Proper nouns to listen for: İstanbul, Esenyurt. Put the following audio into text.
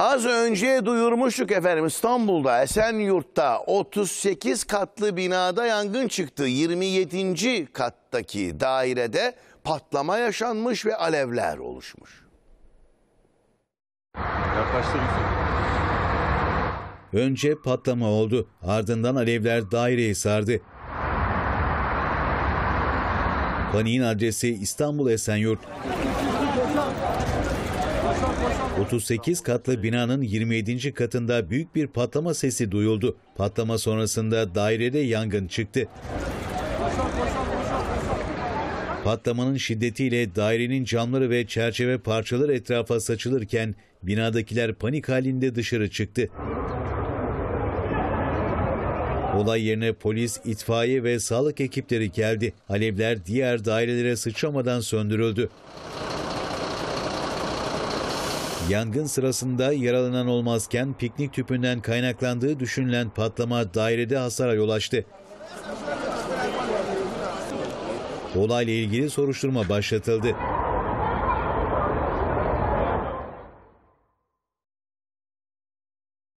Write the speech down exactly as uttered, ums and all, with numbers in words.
Az önce duyurmuştuk efendim, İstanbul'da Esenyurt'ta otuz sekiz katlı binada yangın çıktı. yirmi yedinci kattaki dairede patlama yaşanmış ve alevler oluşmuş. Önce patlama oldu, ardından alevler daireyi sardı. Paniğin adresi İstanbul Esenyurt. otuz sekiz katlı binanın yirmi yedinci katında büyük bir patlama sesi duyuldu. Patlama sonrasında dairede yangın çıktı. Patlamanın şiddetiyle dairenin camları ve çerçeve parçaları etrafa saçılırken binadakiler panik halinde dışarı çıktı. Olay yerine polis, itfaiye ve sağlık ekipleri geldi. Alevler diğer dairelere sıçramadan söndürüldü. Yangın sırasında yaralanan olmazken piknik tüpünden kaynaklandığı düşünülen patlama dairede hasara yol açtı. Olayla ilgili soruşturma başlatıldı.